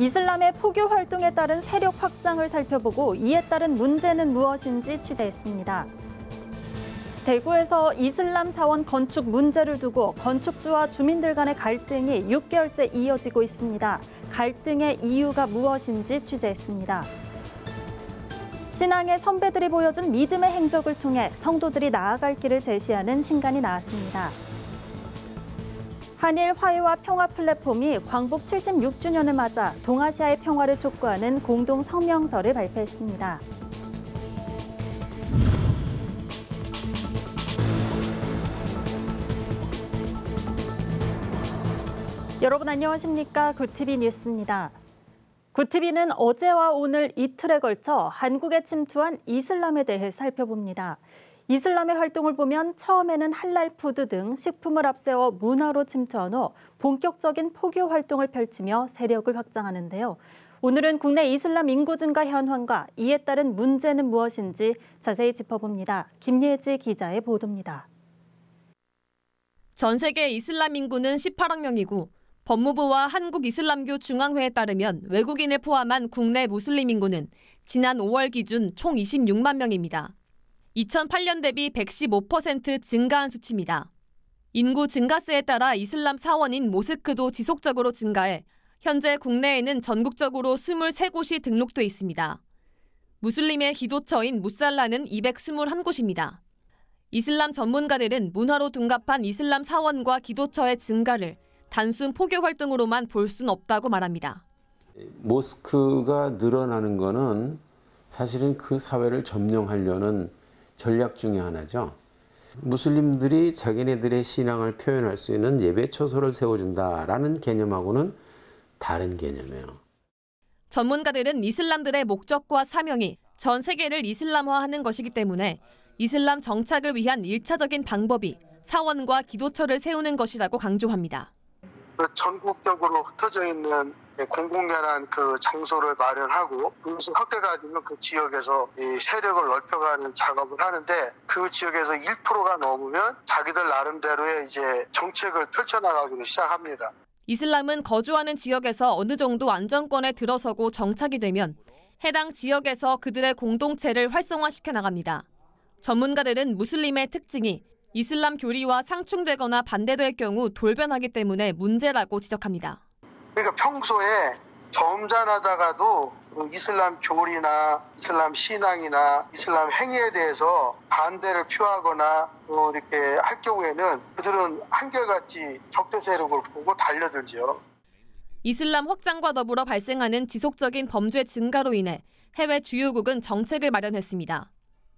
이슬람의 포교 활동에 따른 세력 확장을 살펴보고 이에 따른 문제는 무엇인지 취재했습니다. 대구에서 이슬람 사원 건축 문제를 두고 건축주와 주민들 간의 갈등이 6개월째 이어지고 있습니다. 갈등의 이유가 무엇인지 취재했습니다. 신앙의 선배들이 보여준 믿음의 행적을 통해 성도들이 나아갈 길을 제시하는 신간이 나왔습니다. 한일 화해와 평화 플랫폼이 광복 76주년을 맞아 동아시아의 평화를 촉구하는 공동 성명서를 발표했습니다. 여러분 안녕하십니까? 굿TV 뉴스입니다. 굿TV는 어제와 오늘 이틀에 걸쳐 한국에 침투한 이슬람에 대해 살펴봅니다. 이슬람의 활동을 보면 처음에는 할랄 푸드 등 식품을 앞세워 문화로 침투한 후 본격적인 포교 활동을 펼치며 세력을 확장하는데요. 오늘은 국내 이슬람 인구 증가 현황과 이에 따른 문제는 무엇인지 자세히 짚어봅니다. 김예지 기자의 보도입니다. 전 세계 이슬람 인구는 18억 명이고 법무부와 한국이슬람교 중앙회에 따르면 외국인을 포함한 국내 무슬림 인구는 지난 5월 기준 총 26만 명입니다. 2008년 대비 115% 증가한 수치입니다. 인구 증가세에 따라 이슬람 사원인 모스크도 지속적으로 증가해 현재 국내에는 전국적으로 23곳이 등록돼 있습니다. 무슬림의 기도처인 무살라는 221곳입니다. 이슬람 전문가들은 문화로 둔갑한 이슬람 사원과 기도처의 증가를 단순 포교 활동으로만 볼 수는 없다고 말합니다. 모스크가 늘어나는 것은 사실은 그 사회를 점령하려는 전략 중에 하나죠. 무슬림들이 자기네들의 신앙을 표현할 수 있는 예배 초소를 세워준다라는 개념하고는 다른 개념이에요. 전문가들은 이슬람들의 목적과 사명이 전 세계를 이슬람화하는 것이기 때문에 이슬람 정착을 위한 1차적인 방법이 사원과 기도처를 세우는 것이라고 강조합니다. 전국적으로 흩어져 있는 공공연한 그 장소를 마련하고 그것을 확대가 되면 그 지역에서 이 세력을 넓혀가는 작업을 하는데 그 지역에서 1%가 넘으면 자기들 나름대로의 이제 정책을 펼쳐나가기로 시작합니다. 이슬람은 거주하는 지역에서 어느 정도 안정권에 들어서고 정착이 되면 해당 지역에서 그들의 공동체를 활성화시켜 나갑니다. 전문가들은 무슬림의 특징이 이슬람 교리와 상충되거나 반대될 경우 돌변하기 때문에 문제라고 지적합니다. 그러니까 평소에 점잖하다가도 이슬람 교리나 이슬람 신앙이나 이슬람 행위에 대해서 반대를 표하거나 이렇게 할 경우에는 그들은 한결같이 적대 세력을 보고 달려들지요. 이슬람 확장과 더불어 발생하는 지속적인 범죄 증가로 인해 해외 주요국은 정책을 마련했습니다.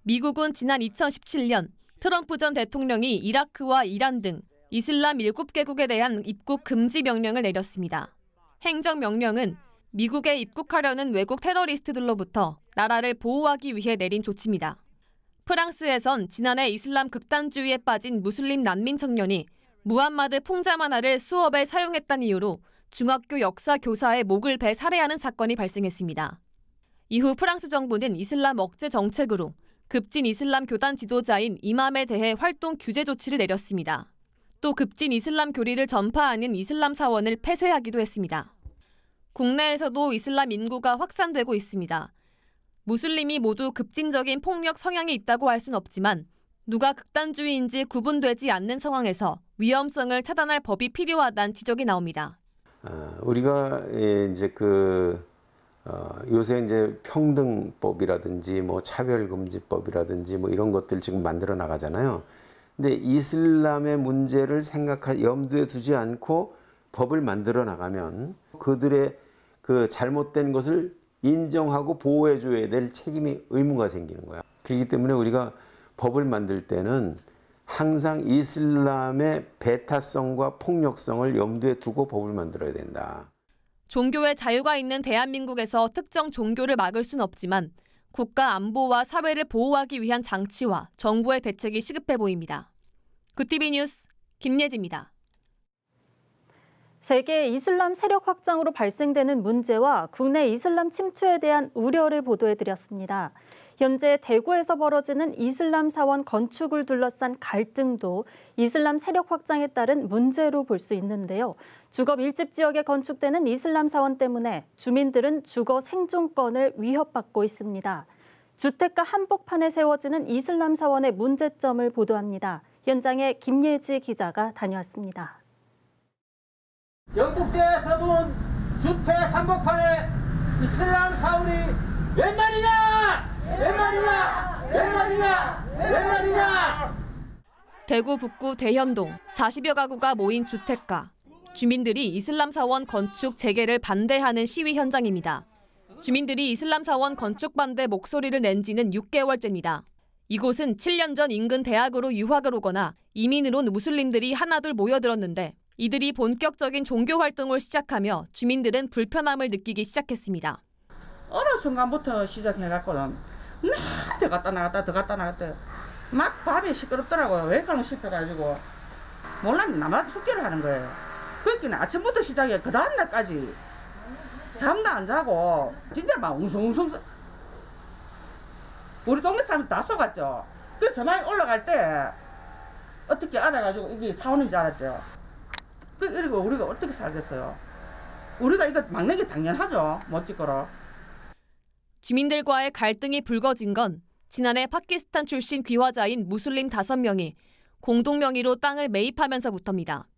미국은 지난 2017년 트럼프 전 대통령이 이라크와 이란 등 이슬람 7개국에 대한 입국 금지 명령을 내렸습니다. 행정명령은 미국에 입국하려는 외국 테러리스트들로부터 나라를 보호하기 위해 내린 조치입니다. 프랑스에선 지난해 이슬람 극단주의에 빠진 무슬림 난민 청년이 무함마드 풍자만화를 수업에 사용했다는 이유로 중학교 역사 교사의 목을 베 살해하는 사건이 발생했습니다. 이후 프랑스 정부는 이슬람 억제 정책으로 급진 이슬람 교단 지도자인 이맘에 대해 활동 규제 조치를 내렸습니다. 또 급진 이슬람 교리를 전파하는 이슬람 사원을 폐쇄하기도 했습니다. 국내에서도 이슬람 인구가 확산되고 있습니다. 무슬림이 모두 급진적인 폭력 성향이 있다고 할 순 없지만 누가 극단주의인지 구분되지 않는 상황에서 위험성을 차단할 법이 필요하다는 지적이 나옵니다. 우리가 이제 요새 이제 평등법이라든지 뭐 차별금지법이라든지 뭐 이런 것들 지금 만들어 나가잖아요. 근데 이슬람의 문제를 염두에 두지 않고 법을 만들어 나가면 그들의 그 잘못된 것을 인정하고 보호해 줘야 될 책임이 의무가 생기는 거야. 그렇기 때문에 우리가 법을 만들 때는 항상 이슬람의 배타성과 폭력성을 염두에 두고 법을 만들어야 된다. 종교의 자유가 있는 대한민국에서 특정 종교를 막을 순 없지만 국가 안보와 사회를 보호하기 위한 장치와 정부의 대책이 시급해 보입니다. 굿TV 뉴스 김예지입니다. 세계 이슬람 세력 확장으로 발생되는 문제와 국내 이슬람 침투에 대한 우려를 보도해드렸습니다. 현재 대구에서 벌어지는 이슬람 사원 건축을 둘러싼 갈등도 이슬람 세력 확장에 따른 문제로 볼 수 있는데요. 주거 밀집 지역에 건축되는 이슬람 사원 때문에 주민들은 주거 생존권을 위협받고 있습니다. 주택가 한복판에 세워지는 이슬람 사원의 문제점을 보도합니다. 현장에 김예지 기자가 다녀왔습니다. 영국대 서문 주택 한복판에 이슬람 사원이 웬 말이냐! 웬 말이냐! 웬 말이냐! 웬 말이냐! 대구 북구 대현동 40여 가구가 모인 주택가. 주민들이 이슬람 사원 건축 재개를 반대하는 시위 현장입니다. 주민들이 이슬람 사원 건축 반대 목소리를 낸 지는 6개월째입니다. 이곳은 7년 전 인근 대학으로 유학을 오거나 이민을 온 무슬림들이 하나둘 모여들었는데 이들이 본격적인 종교 활동을 시작하며 주민들은 불편함을 느끼기 시작했습니다. 어느 순간부터 시작해갖고는 막 들어갔다 나갔다 막 밤에 시끄럽더라고요. 외관을 시켜가지고 몰라면 나만 숙제를 하는 거예요. 그러니까 아침부터 시작해 그 다음 날까지 잠도 안 자고 진짜 막 웅성웅성. 우리 동네 사람 다 속았죠. 그래서 저만 올라갈 때 어떻게 알아가지고 이게 사원인 줄 알았죠. 그리고 우리가 어떻게 살겠어요? 우리가 이거 막는 게 당연하죠. 멋지거라. 주민들과의 갈등이 불거진 건 지난해 파키스탄 출신 귀화자인 무슬림 5명이 공동 명의로 땅을 매입하면서부터입니다.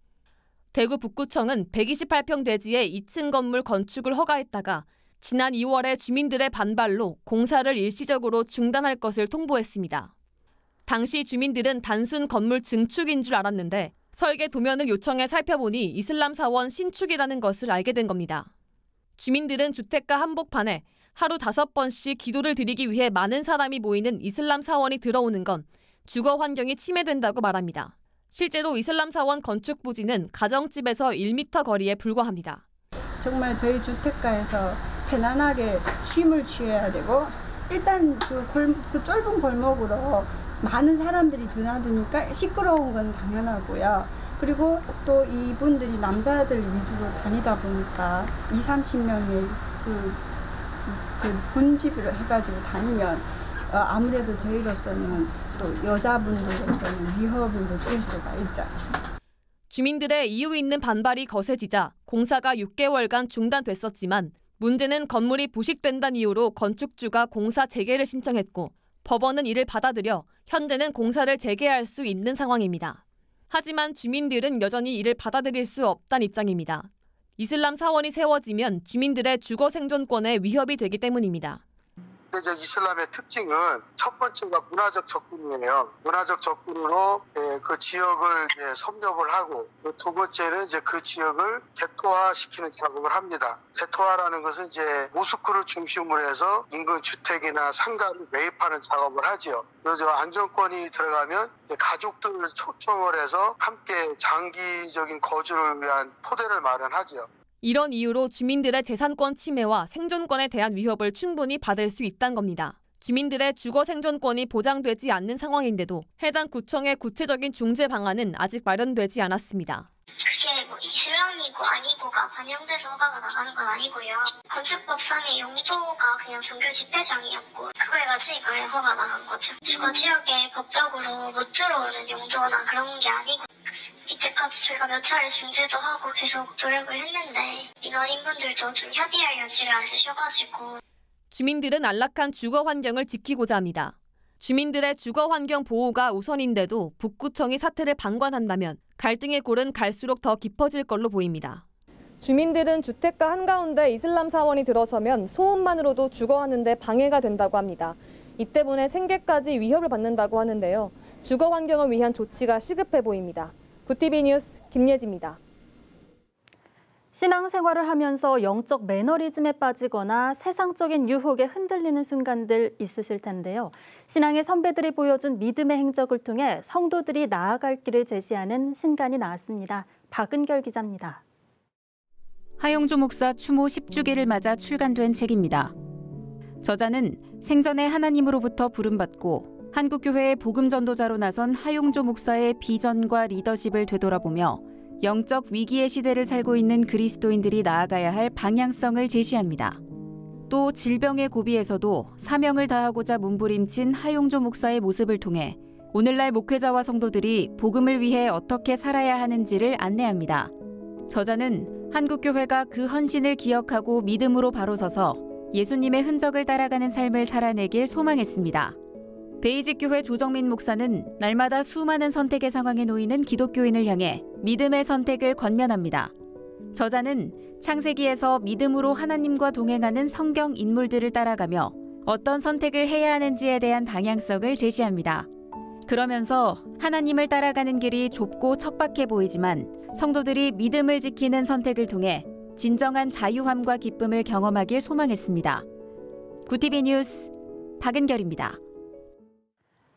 대구 북구청은 128평 대지의 2층 건물 건축을 허가했다가 지난 2월에 주민들의 반발로 공사를 일시적으로 중단할 것을 통보했습니다. 당시 주민들은 단순 건물 증축인 줄 알았는데 설계 도면을 요청해 살펴보니 이슬람 사원 신축이라는 것을 알게 된 겁니다. 주민들은 주택가 한복판에 하루 5번씩 기도를 드리기 위해 많은 사람이 모이는 이슬람 사원이 들어오는 건 주거 환경이 침해된다고 말합니다. 실제로 이슬람 사원 건축 부지는 가정집에서 1m 거리에 불과합니다. 정말 저희 주택가에서 편안하게 쉼을 취해야 되고 일단 그 좁은 골목으로 많은 사람들이 드나드니까 시끄러운 건 당연하고요. 그리고 또 이분들이 남자들 위주로 다니다 보니까 20, 30명의 그 분집을 해가지고 다니면 아무래도 저희로서는 또 여자분들로서는 위협을 느낄 수가 있죠. 주민들의 이유 있는 반발이 거세지자 공사가 6개월간 중단됐었지만 문제는 건물이 부식된다는 이유로 건축주가 공사 재개를 신청했고 법원은 이를 받아들여 현재는 공사를 재개할 수 있는 상황입니다. 하지만 주민들은 여전히 이를 받아들일 수 없다는 입장입니다. 이슬람 사원이 세워지면 주민들의 주거 생존권에 위협이 되기 때문입니다. 이슬람의 특징은 첫 번째가 문화적 접근이에요. 문화적 접근으로 그 지역을 섭렵을 하고 두 번째는 그 지역을 개토화시키는 작업을 합니다. 개토화라는 것은 모스크를 중심으로 해서 인근 주택이나 상가를 매입하는 작업을 하죠. 그래서 안정권이 들어가면 가족들을 초청을 해서 함께 장기적인 거주를 위한 토대를 마련하죠. 이런 이유로 주민들의 재산권 침해와 생존권에 대한 위협을 충분히 받을 수 있다는 겁니다. 주민들의 주거 생존권이 보장되지 않는 상황인데도 해당 구청의 구체적인 중재 방안은 아직 마련되지 않았습니다. 그게 뭐 이슬람이고 아니고가 반영돼서 허가가 나가는 건 아니고요. 건축법상의 용도가 그냥 종교 집회장이었고 그거에 맞으니까 허가 나간 거죠. 주거 지역에 법적으로 못 들어오는 용도나 그런 게 아니고 이때까지 저희가 몇 차례 중재도 하고 계속 노력을 했는데 인원인분들도 좀 협의할 여지를 안 주셔가지고. 주민들은 안락한 주거 환경을 지키고자 합니다. 주민들의 주거 환경 보호가 우선인데도 북구청이 사태를 방관한다면 갈등의 골은 갈수록 더 깊어질 걸로 보입니다. 주민들은 주택가 한가운데 이슬람 사원이 들어서면 소음만으로도 주거하는 데 방해가 된다고 합니다. 이 때문에 생계까지 위협을 받는다고 하는데요. 주거 환경을 위한 조치가 시급해 보입니다. 굿TV 뉴스 김예지입니다. 신앙생활을 하면서 영적 매너리즘에 빠지거나 세상적인 유혹에 흔들리는 순간들 있으실 텐데요. 신앙의 선배들이 보여준 믿음의 행적을 통해 성도들이 나아갈 길을 제시하는 신간이 나왔습니다. 박은결 기자입니다. 하용조 목사 추모 10주기를 맞아 출간된 책입니다. 저자는 생전에 하나님으로부터 부름받고 한국교회의 복음전도자로 나선 하용조 목사의 비전과 리더십을 되돌아보며 영적 위기의 시대를 살고 있는 그리스도인들이 나아가야 할 방향성을 제시합니다. 또 질병의 고비에서도 사명을 다하고자 몸부림친 하용조 목사의 모습을 통해 오늘날 목회자와 성도들이 복음을 위해 어떻게 살아야 하는지를 안내합니다. 저자는 한국교회가 그 헌신을 기억하고 믿음으로 바로 서서 예수님의 흔적을 따라가는 삶을 살아내길 소망했습니다. 베이직교회 조정민 목사는 날마다 수많은 선택의 상황에 놓이는 기독교인을 향해 믿음의 선택을 권면합니다. 저자는 창세기에서 믿음으로 하나님과 동행하는 성경 인물들을 따라가며 어떤 선택을 해야 하는지에 대한 방향성을 제시합니다. 그러면서 하나님을 따라가는 길이 좁고 척박해 보이지만 성도들이 믿음을 지키는 선택을 통해 진정한 자유함과 기쁨을 경험하길 소망했습니다. 굿TV 뉴스 박은결입니다.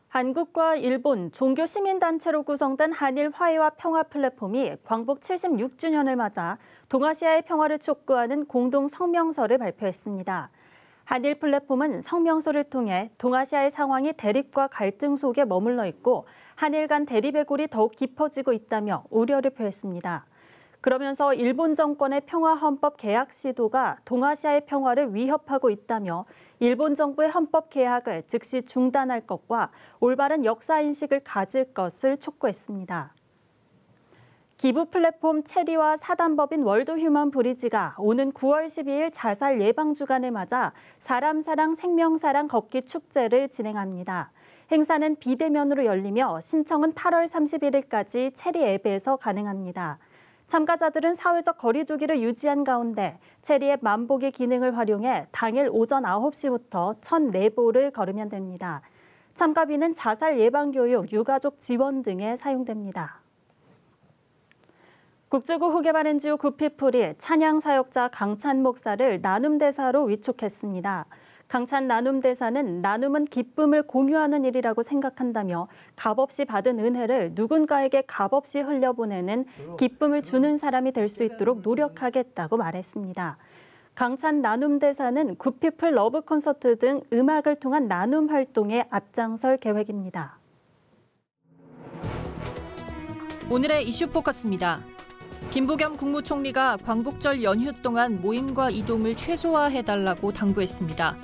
한국과 일본 종교시민단체로 구성된 한일 화해와 평화 플랫폼이 광복 76주년을 맞아 동아시아의 평화를 촉구하는 공동 성명서를 발표했습니다. 한일 플랫폼은 성명서를 통해 동아시아의 상황이 대립과 갈등 속에 머물러 있고 한일 간 대립의 골이 더욱 깊어지고 있다며 우려를 표했습니다. 그러면서 일본 정권의 평화헌법 개혁 시도가 동아시아의 평화를 위협하고 있다며 일본 정부의 헌법 개혁을 즉시 중단할 것과 올바른 역사인식을 가질 것을 촉구했습니다. 기부 플랫폼 체리와 사단법인 월드휴먼브리지가 오는 9월 12일 자살 예방주간을 맞아 사람사랑 생명사랑 걷기 축제를 진행합니다. 행사는 비대면으로 열리며 신청은 8월 31일까지 체리 앱에서 가능합니다. 참가자들은 사회적 거리 두기를 유지한 가운데 체리의 만보기 기능을 활용해 당일 오전 9시부터 1,004보를 걸으면 됩니다. 참가비는 자살 예방 교육, 유가족 지원 등에 사용됩니다. 국제구 후계바렌지우 굿피플이 찬양 사역자 강찬 목사를 나눔 대사로 위촉했습니다. 강찬 나눔 대사는 나눔은 기쁨을 공유하는 일이라고 생각한다며 값없이 받은 은혜를 누군가에게 값없이 흘려보내는 기쁨을 주는 사람이 될 수 있도록 노력하겠다고 말했습니다. 강찬 나눔 대사는 굿피플 러브 콘서트 등 음악을 통한 나눔 활동에 앞장설 계획입니다. 오늘의 이슈 포커스입니다. 김부겸 국무총리가 광복절 연휴 동안 모임과 이동을 최소화해달라고 당부했습니다.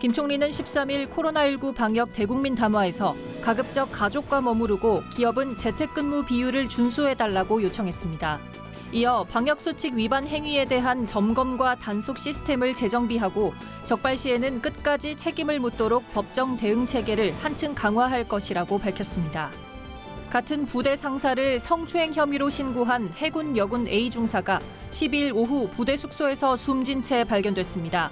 김 총리는 13일 코로나19 방역 대국민 담화에서 가급적 가족과 머무르고 기업은 재택근무 비율을 준수해달라고 요청했습니다. 이어 방역수칙 위반 행위에 대한 점검과 단속 시스템을 재정비하고 적발 시에는 끝까지 책임을 묻도록 법정 대응 체계를 한층 강화할 것이라고 밝혔습니다. 같은 부대 상사를 성추행 혐의로 신고한 해군 여군 A 중사가 12일 오후 부대 숙소에서 숨진 채 발견됐습니다.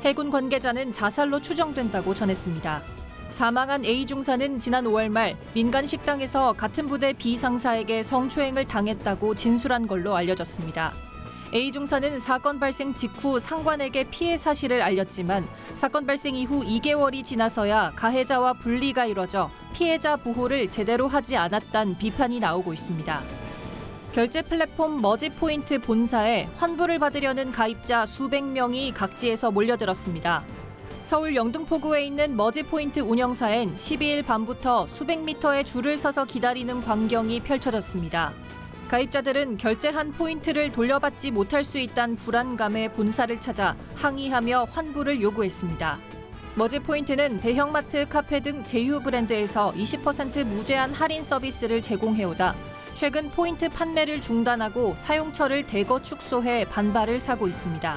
해군 관계자는 자살로 추정된다고 전했습니다. 사망한 A 중사는 지난 5월 말 민간 식당에서 같은 부대 B 상사에게 성추행을 당했다고 진술한 걸로 알려졌습니다. A 중사는 사건 발생 직후 상관에게 피해 사실을 알렸지만 사건 발생 이후 2개월이 지나서야 가해자와 분리가 이뤄져 피해자 보호를 제대로 하지 않았다는 비판이 나오고 있습니다. 결제 플랫폼 머지포인트 본사에 환불을 받으려는 가입자 수백 명이 각지에서 몰려들었습니다. 서울 영등포구에 있는 머지포인트 운영사엔 12일 밤부터 수백 미터의 줄을 서서 기다리는 광경이 펼쳐졌습니다. 가입자들은 결제한 포인트를 돌려받지 못할 수 있다는 불안감에 본사를 찾아 항의하며 환불을 요구했습니다. 머지포인트는 대형마트, 카페 등 제휴 브랜드에서 20% 무제한 할인 서비스를 제공해오다 최근 포인트 판매를 중단하고 사용처를 대거 축소해 반발을 사고 있습니다.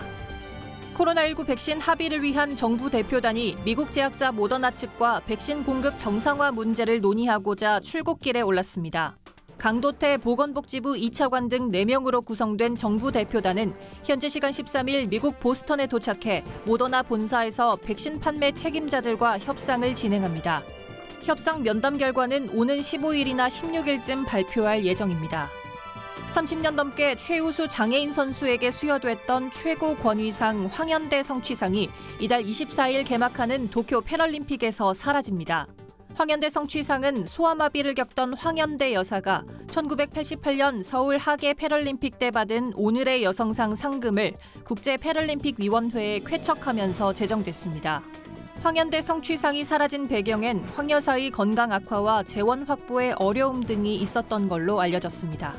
코로나19 백신 합의를 위한 정부 대표단이 미국 제약사 모더나 측과 백신 공급 정상화 문제를 논의하고자 출국길에 올랐습니다. 강도태 보건복지부 2차관 등 4명으로 구성된 정부 대표단은 현지 시간 13일 미국 보스턴에 도착해 모더나 본사에서 백신 판매 책임자들과 협상을 진행합니다. 협상 면담 결과는 오는 15일이나 16일쯤 발표할 예정입니다. 30년 넘게 최우수 장애인 선수에게 수여됐던 최고 권위상 황연대 성취상이 이달 24일 개막하는 도쿄 패럴림픽에서 사라집니다. 황연대 성취상은 소아마비를 겪던 황연대 여사가 1988년 서울 하계 패럴림픽 때 받은 오늘의 여성상 상금을 국제 패럴림픽 위원회에 쾌척하면서 제정됐습니다. 황연대 성취상이 사라진 배경엔 황 여사의 건강 악화와 재원 확보의 어려움 등이 있었던 걸로 알려졌습니다.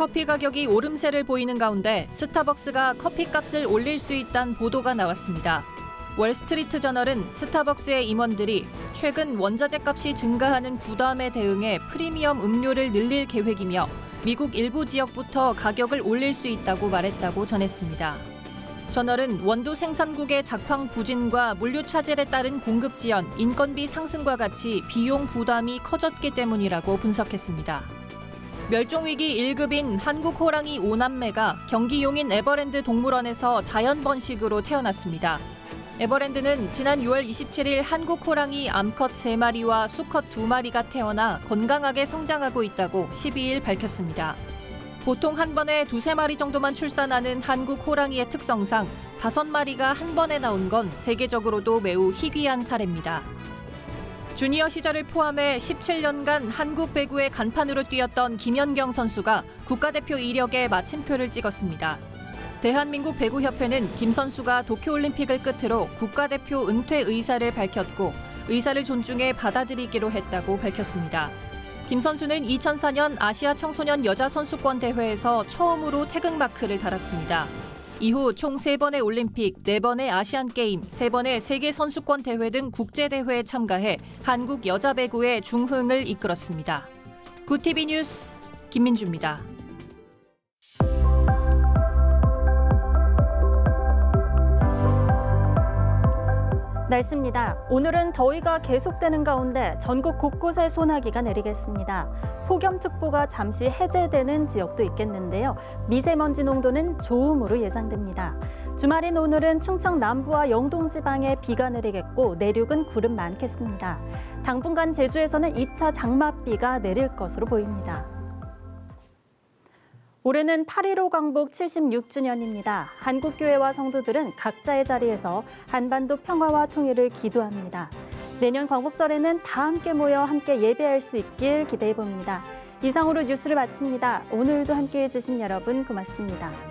커피 가격이 오름세를 보이는 가운데 스타벅스가 커피값을 올릴 수 있다는 보도가 나왔습니다. 월스트리트저널은 스타벅스의 임원들이 최근 원자재 값이 증가하는 부담에 대응해 프리미엄 음료를 늘릴 계획이며 미국 일부 지역부터 가격을 올릴 수 있다고 말했다고 전했습니다. 저널은 원두 생산국의 작황 부진과 물류 차질에 따른 공급 지연, 인건비 상승과 같이 비용 부담이 커졌기 때문이라고 분석했습니다. 멸종위기 1급인 한국 호랑이 5남매가 경기 용인 에버랜드 동물원에서 자연 번식으로 태어났습니다. 에버랜드는 지난 6월 27일 한국 호랑이 암컷 3마리와 수컷 2마리가 태어나 건강하게 성장하고 있다고 12일 밝혔습니다. 보통 한 번에 2~3마리 정도만 출산하는 한국 호랑이의 특성상 5마리가 한 번에 나온 건 세계적으로도 매우 희귀한 사례입니다. 주니어 시절을 포함해 17년간 한국 배구의 간판으로 뛰었던 김연경 선수가 국가대표 이력에 마침표를 찍었습니다. 대한민국 배구협회는 김 선수가 도쿄올림픽을 끝으로 국가대표 은퇴 의사를 밝혔고 의사를 존중해 받아들이기로 했다고 밝혔습니다. 김 선수는 2004년 아시아 청소년 여자 선수권 대회에서 처음으로 태극마크를 달았습니다. 이후 총 3번의 올림픽, 4번의 아시안게임, 3번의 세계선수권대회 등 국제대회에 참가해 한국 여자배구의 중흥을 이끌었습니다. 굿TV 뉴스 김민주입니다. 날씨입니다. 오늘은 더위가 계속되는 가운데 전국 곳곳에 소나기가 내리겠습니다. 폭염특보가 잠시 해제되는 지역도 있겠는데요. 미세먼지 농도는 좋음으로 예상됩니다. 주말인 오늘은 충청 남부와 영동 지방에 비가 내리겠고 내륙은 구름 많겠습니다. 당분간 제주에서는 2차 장맛비가 내릴 것으로 보입니다. 올해는 8.15 광복 76주년입니다. 한국교회와 성도들은 각자의 자리에서 한반도 평화와 통일을 기도합니다. 내년 광복절에는 다 함께 모여 함께 예배할 수 있길 기대해봅니다. 이상으로 뉴스를 마칩니다. 오늘도 함께해 주신 여러분 고맙습니다.